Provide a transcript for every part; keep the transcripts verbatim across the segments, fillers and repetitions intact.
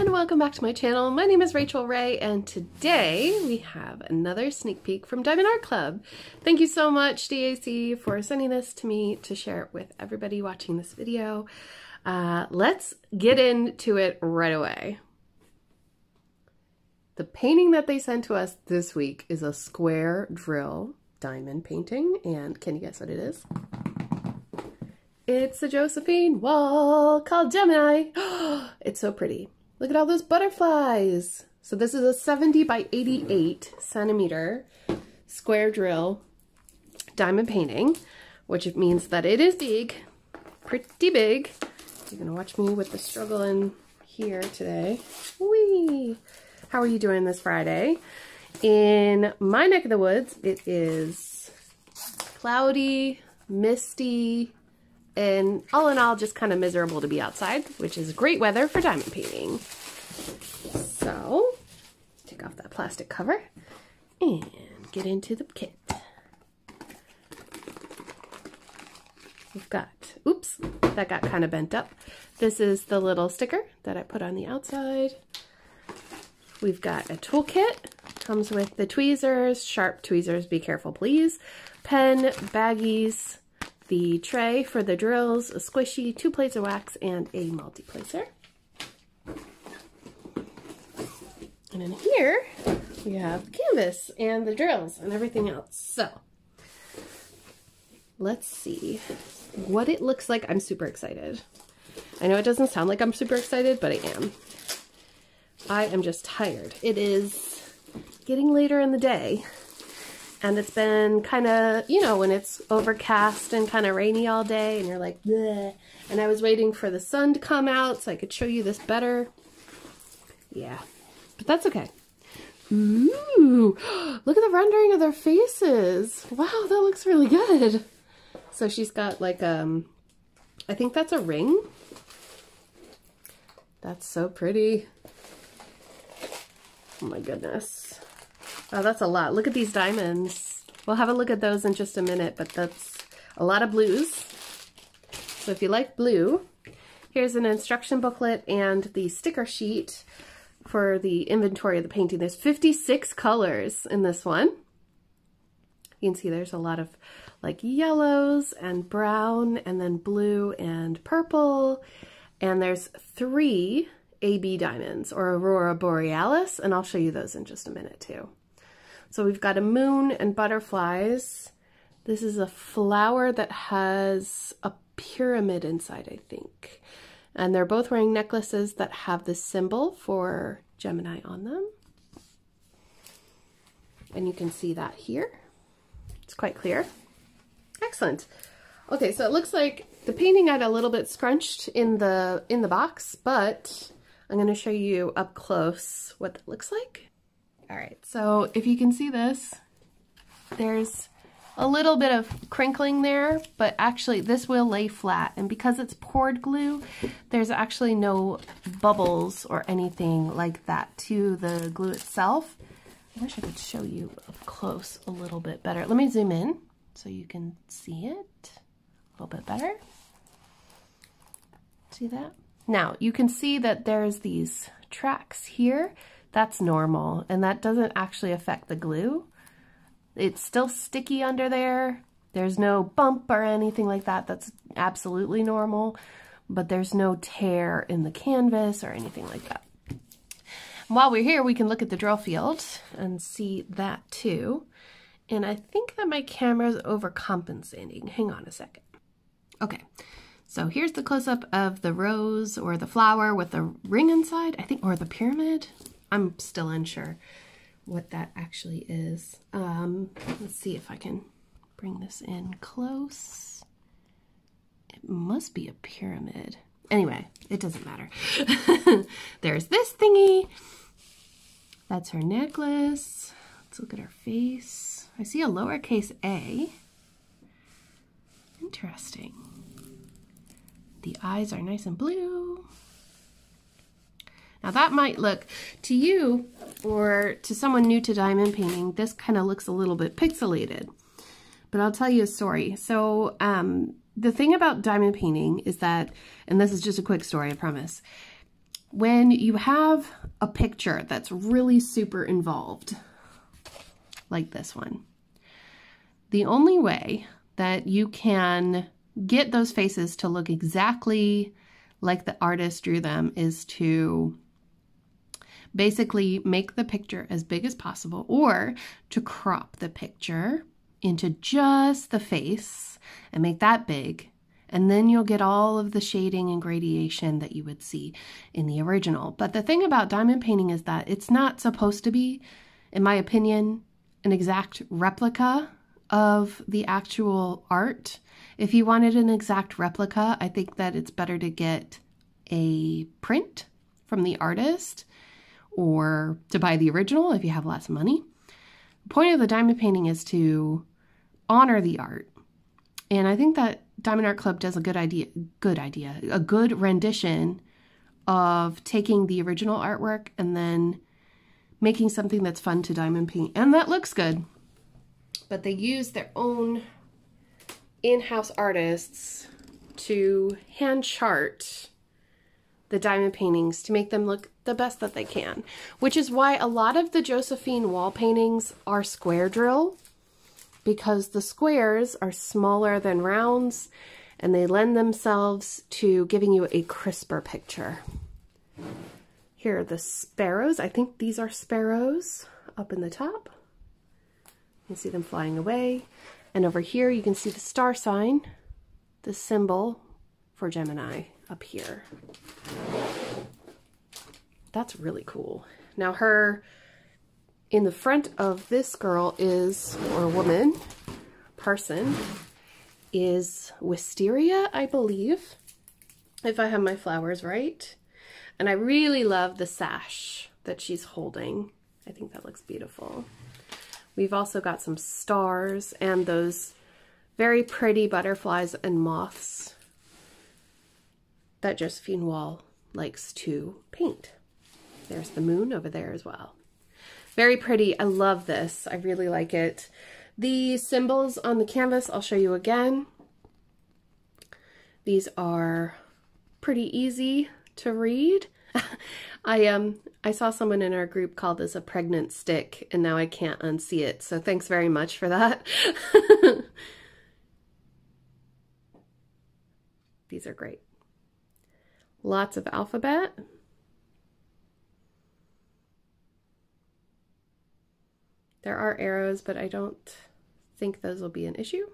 and welcome back to my channel. My name is Rachel Ray, and today we have another sneak peek from Diamond Art Club. Thank you so much, D A C, for sending this to me to share it with everybody watching this video. Uh, let's get into it right away. The painting that they sent to us this week is a square drill diamond painting, and can you guess what it is? It's a Josephine Wall called Gemini. It's so pretty. Look at all those butterflies. So this is a seventy by eighty-eight centimeter square drill diamond painting, which means that it is big, pretty big. You're gonna watch me with the struggle in here today. Whee! How are you doing this Friday? In my neck of the woods, it is cloudy, misty, and all in all, just kind of miserable to be outside, which is great weather for diamond painting. So, take off that plastic cover and get into the kit. We've got, oops, that got kind of bent up. This is the little sticker that I put on the outside. We've got a toolkit, comes with the tweezers, sharp tweezers, be careful please, pen, baggies, the tray for the drills, a squishy, two plates of wax, and a multi-placer. And in here, we have the canvas and the drills and everything else. So, let's see what it looks like. I'm super excited. I know it doesn't sound like I'm super excited, but I am. I am just tired. It is getting later in the day. And it's been kind of, you know, when it's overcast and kind of rainy all day and you're like, bleh. And I was waiting for the sun to come out so I could show you this better. Yeah, but that's okay. Ooh, look at the rendering of their faces. Wow, that looks really good. So she's got like, um, I think that's a ring. That's so pretty. Oh my goodness. Oh, that's a lot. Look at these diamonds. We'll have a look at those in just a minute, but that's a lot of blues. So if you like blue, here's an instruction booklet and the sticker sheet for the inventory of the painting. There's fifty-six colors in this one. You can see there's a lot of like yellows and brown and then blue and purple. And there's three A B diamonds or Aurora Borealis, and I'll show you those in just a minute too. So we've got a moon and butterflies. This is a flower that has a pyramid inside, I think. And they're both wearing necklaces that have the symbol for Gemini on them. And you can see that here. It's quite clear. Excellent. Okay, so it looks like the painting got a little bit scrunched in the, in the box, but I'm going to show you up close what that looks like. All right, so if you can see this, there's a little bit of crinkling there, but actually this will lay flat. And because it's poured glue, there's actually no bubbles or anything like that to the glue itself. I wish I could show you up close a little bit better. Let me zoom in so you can see it a little bit better. See that? Now, you can see that there's these tracks here. That's normal, and that doesn't actually affect the glue. It's still sticky under there. There's no bump or anything like that. That's absolutely normal, but there's no tear in the canvas or anything like that. And while we're here, we can look at the drill field and see that too. And I think that my camera's overcompensating. Hang on a second. Okay. So here's the close-up of the rose or the flower with the ring inside, I think, or the pyramid. I'm still unsure what that actually is. Um, let's see if I can bring this in close. It must be a pyramid. Anyway, it doesn't matter. There's this thingy. That's her necklace. Let's look at her face. I see a lowercase a. Interesting. The eyes are nice and blue. Now that might look, to you or to someone new to diamond painting, this kind of looks a little bit pixelated, but I'll tell you a story. So um, the thing about diamond painting is that, and this is just a quick story, I promise, when you have a picture that's really super involved, like this one, the only way that you can get those faces to look exactly like the artist drew them is to basically make the picture as big as possible, or to crop the picture into just the face and make that big, and then you'll get all of the shading and gradation that you would see in the original. But the thing about diamond painting is that it's not supposed to be, in my opinion, an exact replica of the actual art. If you wanted an exact replica, I think that it's better to get a print from the artist, or to buy the original if you have lots of money. The point of the diamond painting is to honor the art. And I think that Diamond Art Club does a good idea, good idea, a good rendition of taking the original artwork and then making something that's fun to diamond paint. And that looks good. But they use their own in-house artists to hand chart the diamond paintings to make them look the best that they can, which is why a lot of the Josephine Wall paintings are square drill, because the squares are smaller than rounds and they lend themselves to giving you a crisper picture. Here are the sparrows. I think these are sparrows up in the top. You can see them flying away. And over here you can see the star sign, the symbol for Gemini up here. That's really cool. Now her, in the front of this girl is, or woman, person, is wisteria, I believe, if I have my flowers right. And I really love the sash that she's holding. I think that looks beautiful. We've also got some stars and those very pretty butterflies and moths that Josephine Wall likes to paint. There's the moon over there as well. Very pretty. I love this. I really like it. The symbols on the canvas, I'll show you again. These are pretty easy to read. I um I saw someone in our group call this a pregnant stick, and now I can't unsee it, so thanks very much for that. These are great. Lots of alphabet. There are arrows, but I don't think those will be an issue.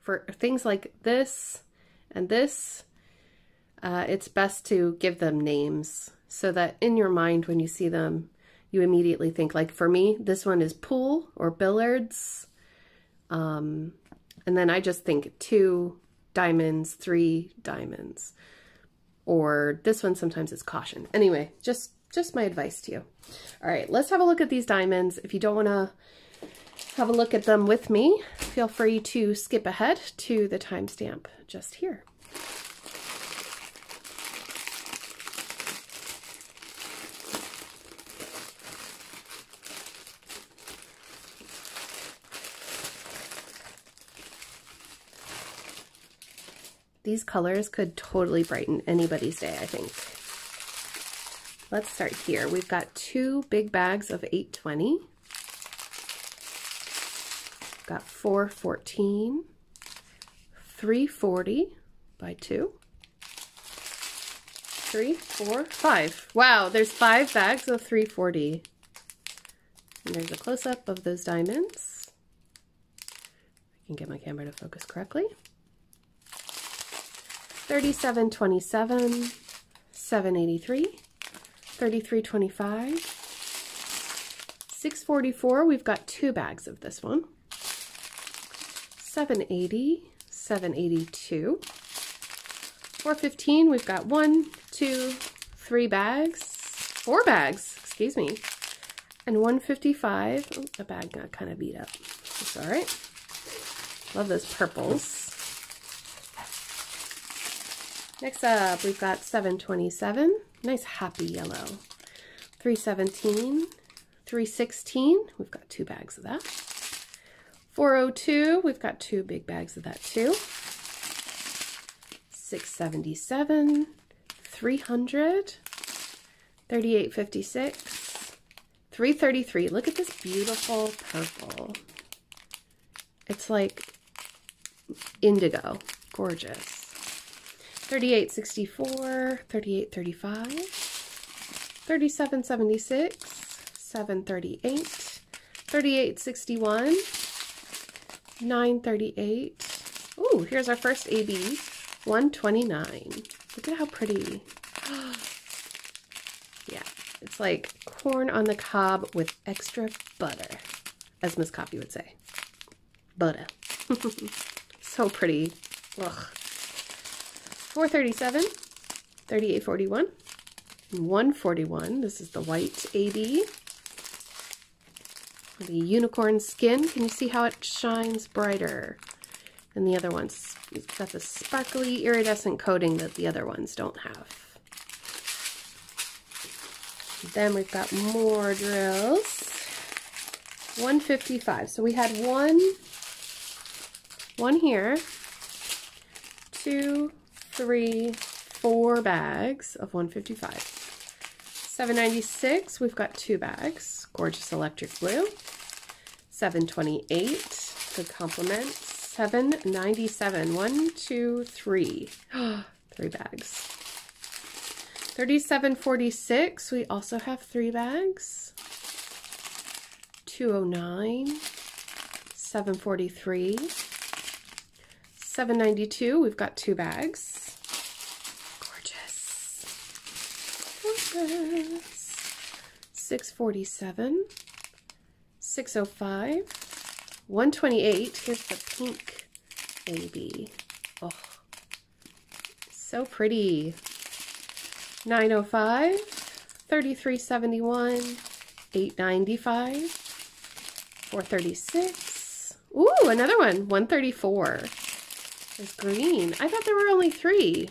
For things like this and this, uh, it's best to give them names so that in your mind when you see them, you immediately think, like for me, this one is pool or billiards. Um, and then I just think two diamonds, three diamonds. Or this one sometimes is caution. Anyway, just... Just my advice to you. All right, let's have a look at these diamonds. If you don't want to have a look at them with me, feel free to skip ahead to the timestamp just here. These colors could totally brighten anybody's day, I think. Let's start here. We've got two big bags of eight twenty. Got four fourteen, three forty by two, three, four, five. Wow, there's five bags of three forty. And there's a close-up of those diamonds. I can get my camera to focus correctly. thirty-seven twenty-seven, seven eighty-three. thirty-three twenty-five, six forty-four, we've got two bags of this one, seven eighty, seven eighty-two, four fifteen, we've got one, two, three bags, four bags, excuse me, and one fifty-five, oh, the bag got kind of beat up, it's all right, love those purples. Next up, we've got seven twenty-seven, nice happy yellow, three seventeen, three sixteen, we've got two bags of that, four oh two, we've got two big bags of that too, six seventy-seven, three hundred, thirty-eight fifty-six, three thirty-three. Look at this beautiful purple. It's like indigo, gorgeous. thirty-eight sixty-four, thirty-eight thirty-five, thirty-seven seventy-six, seven thirty-eight, thirty-eight sixty-one, nine thirty-eight. Ooh, here's our first A B, one twenty-nine. Look at how pretty. Yeah, it's like corn on the cob with extra butter, as Miss Coffee would say. Butter. So pretty. Ugh. four thirty-seven, thirty-eight forty-one, one forty-one. This is the white A B. The unicorn skin. Can you see how it shines brighter than the other ones? It's got the sparkly iridescent coating that the other ones don't have. Then we've got more drills. one fifty-five. So we had one, one here, two, three, four bags of one fifty-five. seven ninety-six, we've got two bags. Gorgeous electric blue. seven twenty-eight, good compliment. seven ninety-seven, one, two, three. Three bags. thirty-seven forty-six, we also have three bags. two oh nine, seven forty-three. seven ninety-two, we've got two bags. six forty-seven, six oh five, one twenty-eight. Here's the pink baby. Oh, so pretty. nine oh five, thirty-three seventy-one, eight ninety-five, four thirty-six. Ooh, another one. one thirty-four. There's green. I thought there were only three.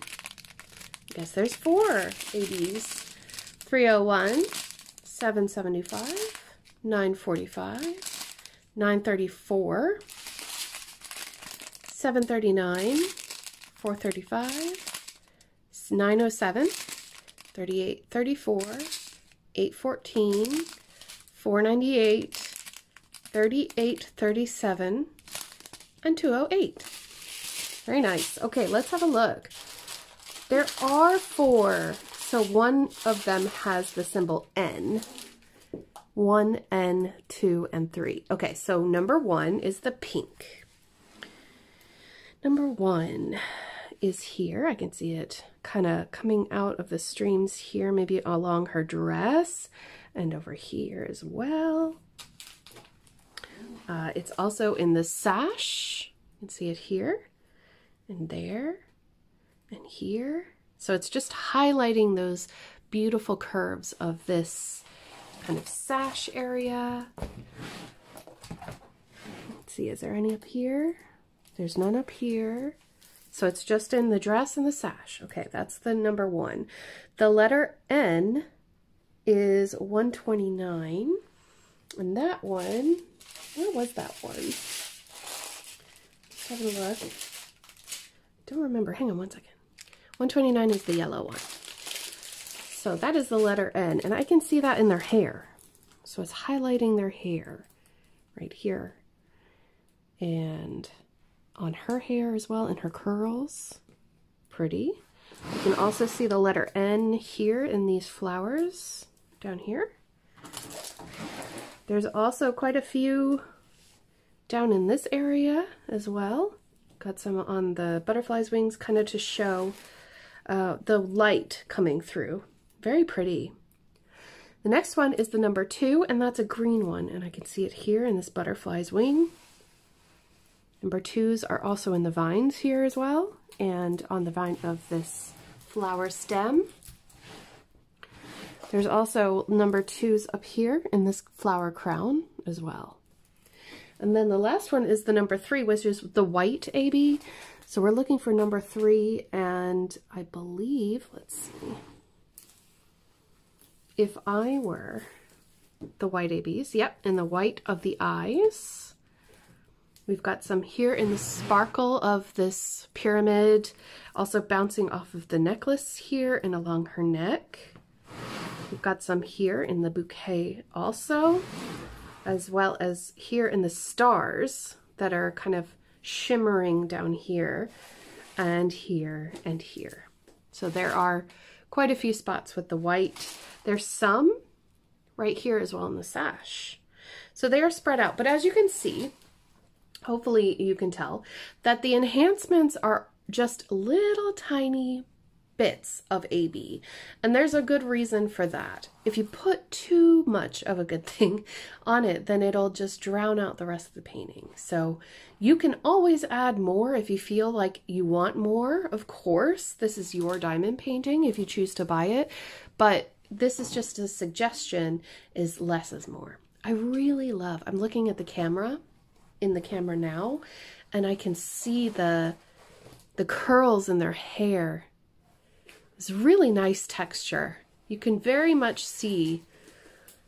I guess there's four babies. three oh one, seven seventy-five, nine forty-five, nine thirty-four, seven thirty-nine, four thirty-five, nine oh seven, thirty-eight thirty-four, eight fourteen, four ninety-eight, thirty-eight thirty-seven, and two oh eight. Very nice. Okay, let's have a look. There are four. So one of them has the symbol N. One, N, two, and three. Okay, so number one is the pink. Number one is here. I can see it kind of coming out of the streams here, maybe along her dress and over here as well. Uh, it's also in the sash. You can see it here and there and here. So it's just highlighting those beautiful curves of this kind of sash area. Let's see, is there any up here? There's none up here. So it's just in the dress and the sash. Okay, that's the number one. The letter N is one twenty-nine. And that one, where was that one? Let's have a look. Don't remember. Hang on one second. one twenty-nine is the yellow one. So that is the letter N, and I can see that in their hair. So it's highlighting their hair right here. And on her hair as well, in her curls. Pretty. You can also see the letter N here in these flowers down here. There's also quite a few down in this area as well. Got some on the butterfly's wings kind of to show Uh, the light coming through. Very pretty. The next one is the number two, and that's a green one, and I can see it here in this butterfly's wing. Number twos are also in the vines here as well, and on the vine of this flower stem. There's also number twos up here in this flower crown as well. And then the last one is the number three, which is the white A B. So we're looking for number three, and I believe, let's see, if I were the white A Bs, yep, and the white of the eyes, We've got some here in the sparkle of this pyramid, also bouncing off of the necklace here and along her neck. We've got some here in the bouquet also, as well as here in the stars that are kind of shimmering down here and here and here. So there are quite a few spots with the white. There's some right here as well in the sash. So they are spread out, but as you can see, hopefully you can tell that the enhancements are just little tiny bits of A B, and there's a good reason for that. If you put too much of a good thing on it, then it'll just drown out the rest of the painting. So you can always add more if you feel like you want more. Of course, this is your diamond painting if you choose to buy it, but this is just a suggestion, is less is more. I really love, I'm looking at the camera, in the camera now, and I can see the the curls in their hair. It's really nice texture. You can very much see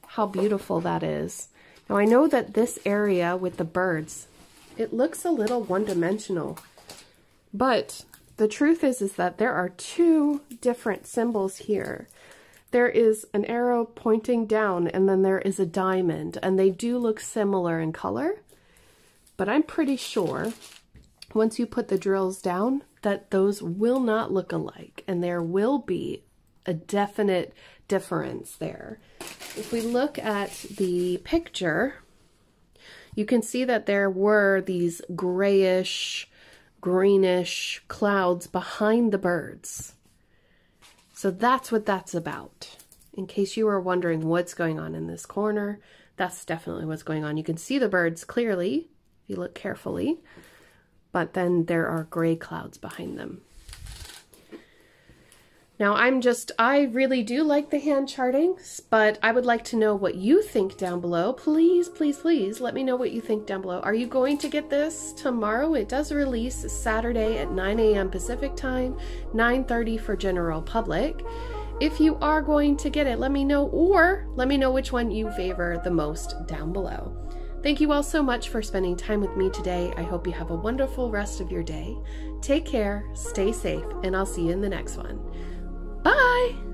how beautiful that is. Now I know that this area with the birds, it looks a little one-dimensional, but the truth is is that there are two different symbols here. There is an arrow pointing down, and then there is a diamond, and they do look similar in color, but I'm pretty sure once you put the drills down, that those will not look alike, and there will be a definite difference there. If we look at the picture, you can see that there were these grayish, greenish clouds behind the birds. So that's what that's about. In case you were wondering what's going on in this corner, that's definitely what's going on. You can see the birds clearly if you look carefully, but then there are gray clouds behind them. Now I'm just, I really do like the hand charting, but I would like to know what you think down below. Please, please, please let me know what you think down below. Are you going to get this tomorrow? It does release Saturday at nine A M Pacific time, nine thirty for general public. If you are going to get it, let me know, or let me know which one you favor the most down below. Thank you all so much for spending time with me today. I hope you have a wonderful rest of your day. Take care, stay safe, and I'll see you in the next one. Bye!